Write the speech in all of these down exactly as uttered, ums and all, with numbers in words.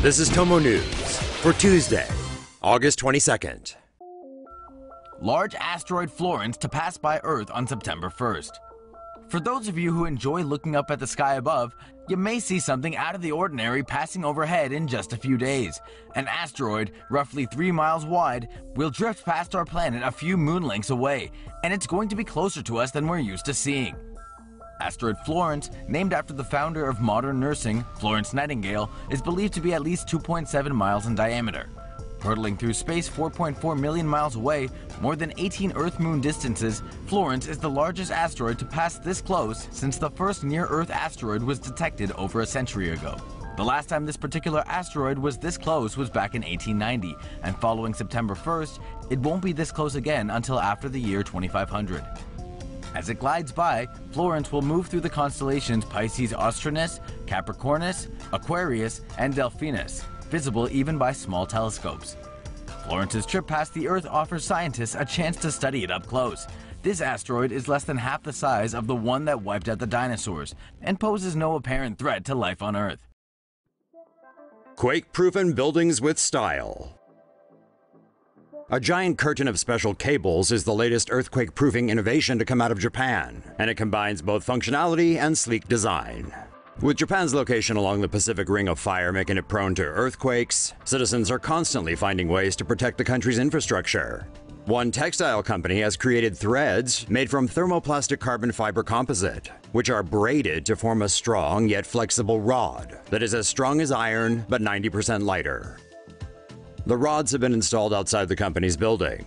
This is Tomo News for Tuesday, August twenty-second. Large asteroid Florence to pass by Earth on September first. For those of you who enjoy looking up at the sky above, you may see something out of the ordinary passing overhead in just a few days. An asteroid, roughly three miles wide, will drift past our planet a few moon lengths away, and it's going to be closer to us than we're used to seeing. Asteroid Florence, named after the founder of modern nursing, Florence Nightingale, is believed to be at least two point seven miles in diameter. Hurtling through space four point four million miles away, more than eighteen Earth-Moon distances, Florence is the largest asteroid to pass this close since the first near-Earth asteroid was detected over a century ago. The last time this particular asteroid was this close was back in eighteen ninety, and following September first, it won't be this close again until after the year twenty-five hundred. As it glides by, Florence will move through the constellations Pisces Austrinus, Capricornus, Aquarius, and Delphinus, visible even by small telescopes. Florence's trip past the Earth offers scientists a chance to study it up close. This asteroid is less than half the size of the one that wiped out the dinosaurs and poses no apparent threat to life on Earth. Quake-proofing buildings with style. A giant curtain of special cables is the latest earthquake-proofing innovation to come out of Japan, and it combines both functionality and sleek design. With Japan's location along the Pacific Ring of Fire making it prone to earthquakes, citizens are constantly finding ways to protect the country's infrastructure. One textile company has created threads made from thermoplastic carbon fiber composite, which are braided to form a strong yet flexible rod that is as strong as iron but ninety percent lighter. The rods have been installed outside the company's building.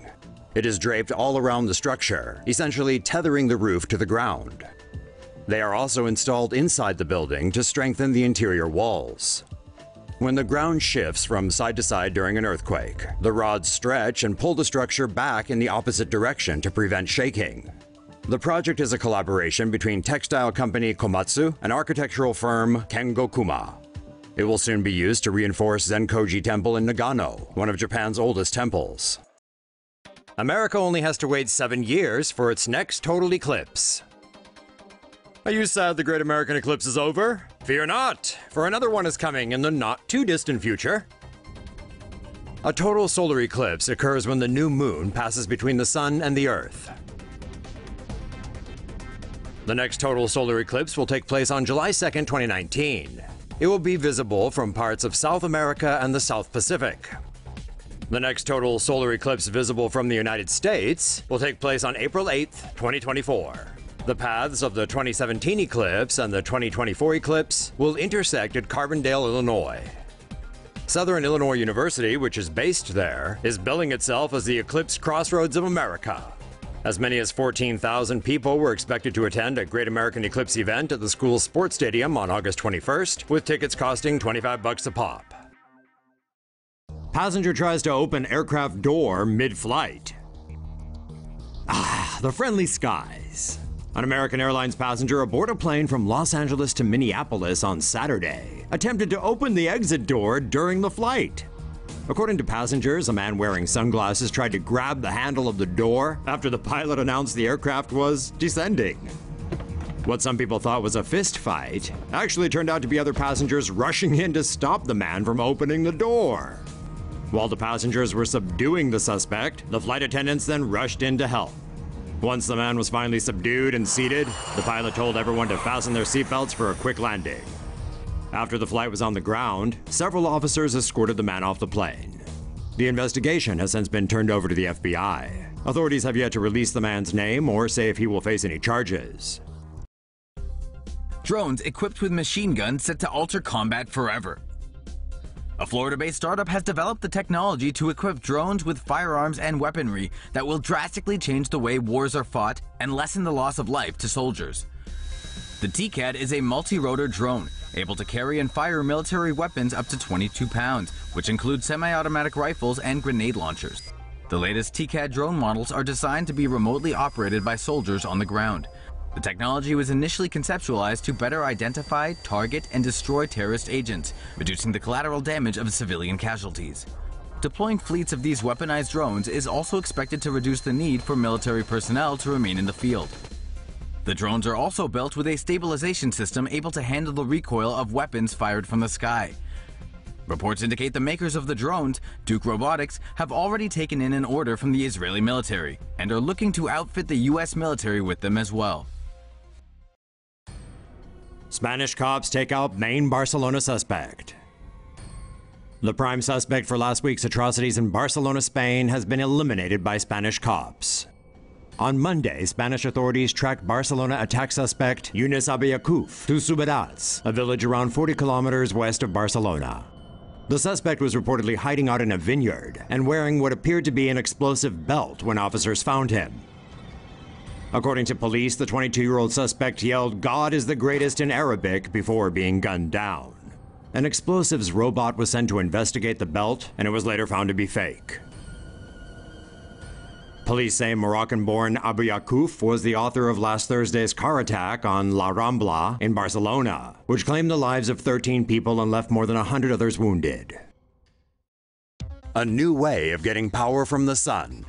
It is draped all around the structure, essentially tethering the roof to the ground. They are also installed inside the building to strengthen the interior walls. When the ground shifts from side to side during an earthquake, the rods stretch and pull the structure back in the opposite direction to prevent shaking. The project is a collaboration between textile company Komatsu and architectural firm Kengo Kuma. It will soon be used to reinforce Zenkoji Temple in Nagano, one of Japan's oldest temples. America only has to wait seven years for its next total eclipse. Are you sad the Great American Eclipse is over? Fear not, for another one is coming in the not-too-distant future. A total solar eclipse occurs when the new moon passes between the sun and the Earth. The next total solar eclipse will take place on July second, twenty nineteen. It will be visible from parts of South America and the South Pacific. The next total solar eclipse visible from the United States will take place on April eighth, twenty twenty-four. The paths of the twenty seventeen eclipse and the twenty twenty-four eclipse will intersect at Carbondale, Illinois. Southern Illinois University, which is based there, is billing itself as the Eclipse Crossroads of America. As many as fourteen thousand people were expected to attend a Great American Eclipse event at the school's sports stadium on August twenty-first, with tickets costing twenty-five bucks a pop. Passenger tries to open aircraft door mid-flight. Ah, the friendly skies. An American Airlines passenger aboard a plane from Los Angeles to Minneapolis on Saturday attempted to open the exit door during the flight. According to passengers, a man wearing sunglasses tried to grab the handle of the door after the pilot announced the aircraft was descending. What some people thought was a fist fight actually turned out to be other passengers rushing in to stop the man from opening the door. While the passengers were subduing the suspect, the flight attendants then rushed in to help. Once the man was finally subdued and seated, the pilot told everyone to fasten their seatbelts for a quick landing. After the flight was on the ground, several officers escorted the man off the plane. The investigation has since been turned over to the F B I. Authorities have yet to release the man's name or say if he will face any charges. Drones equipped with machine guns set to alter combat forever. A Florida-based startup has developed the technology to equip drones with firearms and weaponry that will drastically change the way wars are fought and lessen the loss of life to soldiers. The T C A D is a multi-rotor drone, able to carry and fire military weapons up to twenty-two pounds, which include semi-automatic rifles and grenade launchers. The latest T C A D drone models are designed to be remotely operated by soldiers on the ground. The technology was initially conceptualized to better identify, target, and destroy terrorist agents, reducing the collateral damage of civilian casualties. Deploying fleets of these weaponized drones is also expected to reduce the need for military personnel to remain in the field. The drones are also built with a stabilization system able to handle the recoil of weapons fired from the sky. Reports indicate the makers of the drones, Duke Robotics, have already taken in an order from the Israeli military and are looking to outfit the U S military with them as well. Spanish cops take out main Barcelona suspect. The prime suspect for last week's atrocities in Barcelona, Spain, has been eliminated by Spanish cops. On Monday, Spanish authorities tracked Barcelona attack suspect Younes Abouyaaqoub to Subirats, a village around forty kilometers west of Barcelona. The suspect was reportedly hiding out in a vineyard and wearing what appeared to be an explosive belt when officers found him. According to police, the twenty-two-year-old suspect yelled, "God is the greatest," in Arabic before being gunned down. An explosives robot was sent to investigate the belt, and it was later found to be fake. Police say Moroccan-born Abiyakouf was the author of last Thursday's car attack on La Rambla in Barcelona, which claimed the lives of thirteen people and left more than one hundred others wounded. A new way of getting power from the sun.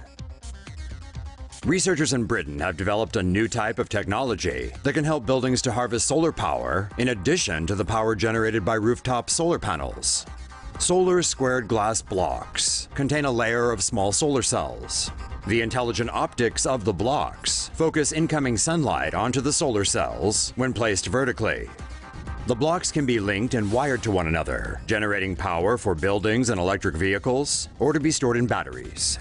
Researchers in Britain have developed a new type of technology that can help buildings to harvest solar power in addition to the power generated by rooftop solar panels. Solar squared glass blocks contain a layer of small solar cells. The intelligent optics of the blocks focus incoming sunlight onto the solar cells when placed vertically. The blocks can be linked and wired to one another, generating power for buildings and electric vehicles, or to be stored in batteries.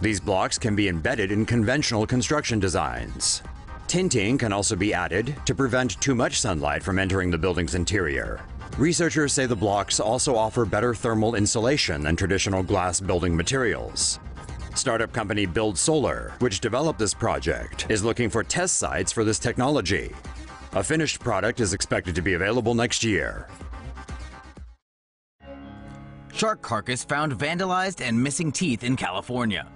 These blocks can be embedded in conventional construction designs. Tinting can also be added to prevent too much sunlight from entering the building's interior. Researchers say the blocks also offer better thermal insulation than traditional glass building materials. Startup company Build Solar, which developed this project, is looking for test sites for this technology. A finished product is expected to be available next year. Shark carcass found vandalized and missing teeth in California.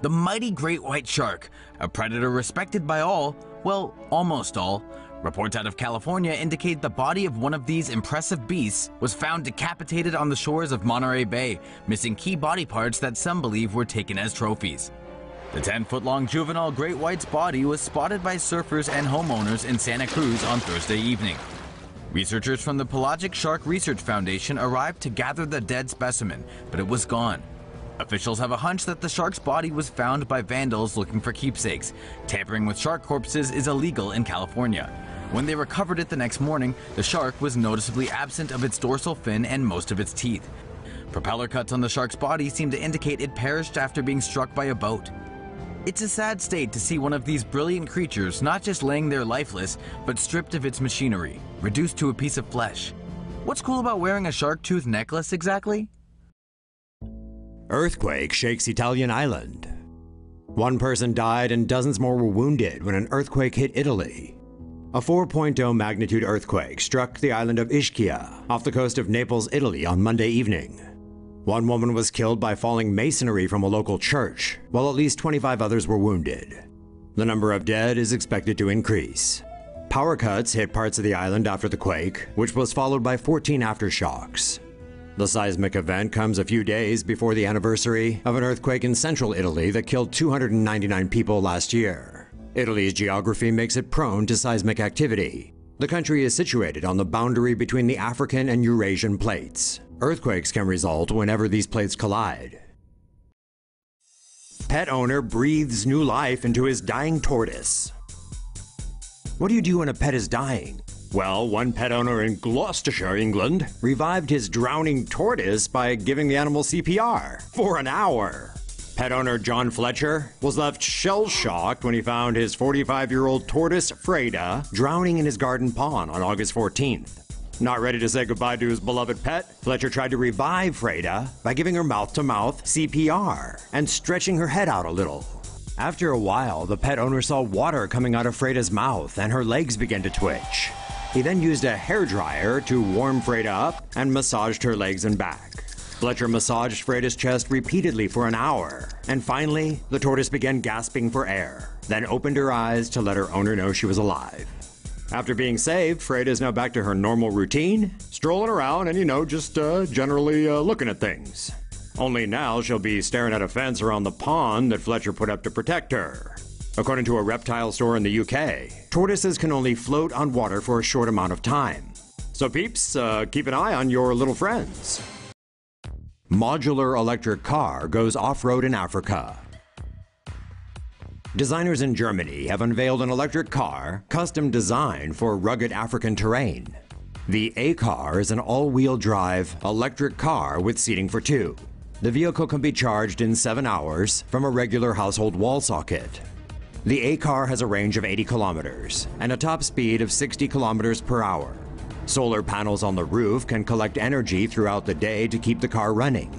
The mighty great white shark, a predator respected by all, well, almost all. Reports out of California indicate the body of one of these impressive beasts was found decapitated on the shores of Monterey Bay, missing key body parts that some believe were taken as trophies. The ten-foot-long juvenile great white's body was spotted by surfers and homeowners in Santa Cruz on Thursday evening. Researchers from the Pelagic Shark Research Foundation arrived to gather the dead specimen, but it was gone. Officials have a hunch that the shark's body was found by vandals looking for keepsakes. Tampering with shark corpses is illegal in California. When they recovered it the next morning, the shark was noticeably absent of its dorsal fin and most of its teeth. Propeller cuts on the shark's body seem to indicate it perished after being struck by a boat. It's a sad state to see one of these brilliant creatures not just laying there lifeless, but stripped of its machinery, reduced to a piece of flesh. What's cool about wearing a shark tooth necklace exactly? Earthquake shakes Italian island. One person died and dozens more were wounded when an earthquake hit Italy. A four point oh magnitude earthquake struck the island of Ischia off the coast of Naples, Italy on Monday evening. One woman was killed by falling masonry from a local church, while at least twenty-five others were wounded. The number of dead is expected to increase. Power cuts hit parts of the island after the quake, which was followed by fourteen aftershocks. The seismic event comes a few days before the anniversary of an earthquake in central Italy that killed two hundred ninety-nine people last year. Italy's geography makes it prone to seismic activity. The country is situated on the boundary between the African and Eurasian plates. Earthquakes can result whenever these plates collide. Pet owner breathes new life into his dying tortoise. What do you do when a pet is dying? Well, one pet owner in Gloucestershire, England, revived his drowning tortoise by giving the animal C P R for an hour. Pet owner John Fletcher was left shell-shocked when he found his forty-five-year-old tortoise, Freda, drowning in his garden pond on August fourteenth. Not ready to say goodbye to his beloved pet, Fletcher tried to revive Freda by giving her mouth-to-mouth C P R and stretching her head out a little. After a while, the pet owner saw water coming out of Freda's mouth and her legs began to twitch. He then used a hairdryer to warm Freda up and massaged her legs and back. Fletcher massaged Freda's chest repeatedly for an hour, and finally, the tortoise began gasping for air, then opened her eyes to let her owner know she was alive. After being saved, Freda is now back to her normal routine, strolling around and, you know, just uh, generally uh, looking at things. Only now she'll be staring at a fence around the pond that Fletcher put up to protect her. According to a reptile store in the U K, tortoises can only float on water for a short amount of time. So peeps, uh, keep an eye on your little friends. Modular electric car goes off-road in Africa. Designers in Germany have unveiled an electric car custom designed for rugged African terrain. The A-Car is an all-wheel drive electric car with seating for two. The vehicle can be charged in seven hours from a regular household wall socket. The A-Car has a range of eighty kilometers and a top speed of sixty kilometers per hour. Solar panels on the roof can collect energy throughout the day to keep the car running.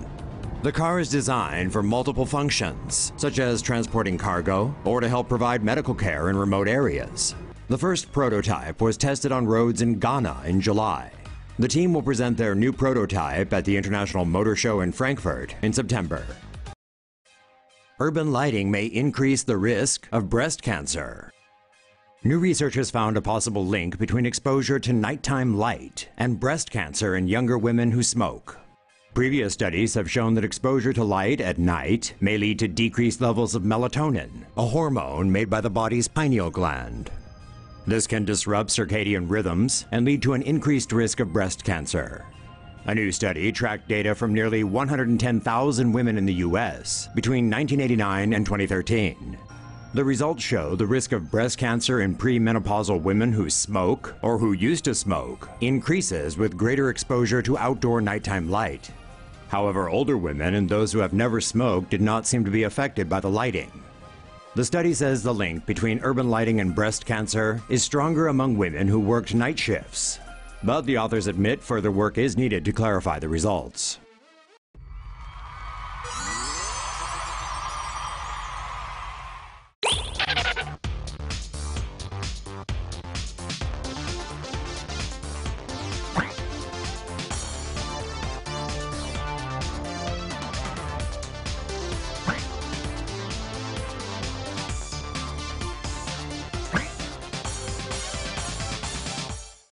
The car is designed for multiple functions, such as transporting cargo or to help provide medical care in remote areas. The first prototype was tested on roads in Ghana in July. The team will present their new prototype at the International Motor Show in Frankfurt in September. Urban lighting may increase the risk of breast cancer. New research has found a possible link between exposure to nighttime light and breast cancer in younger women who smoke. Previous studies have shown that exposure to light at night may lead to decreased levels of melatonin, a hormone made by the body's pineal gland. This can disrupt circadian rhythms and lead to an increased risk of breast cancer. A new study tracked data from nearly one hundred ten thousand women in the U S between nineteen eighty-nine and twenty thirteen. The results show the risk of breast cancer in premenopausal women who smoke or who used to smoke increases with greater exposure to outdoor nighttime light. However, older women and those who have never smoked did not seem to be affected by the lighting. The study says the link between urban lighting and breast cancer is stronger among women who worked night shifts. But the authors admit further work is needed to clarify the results.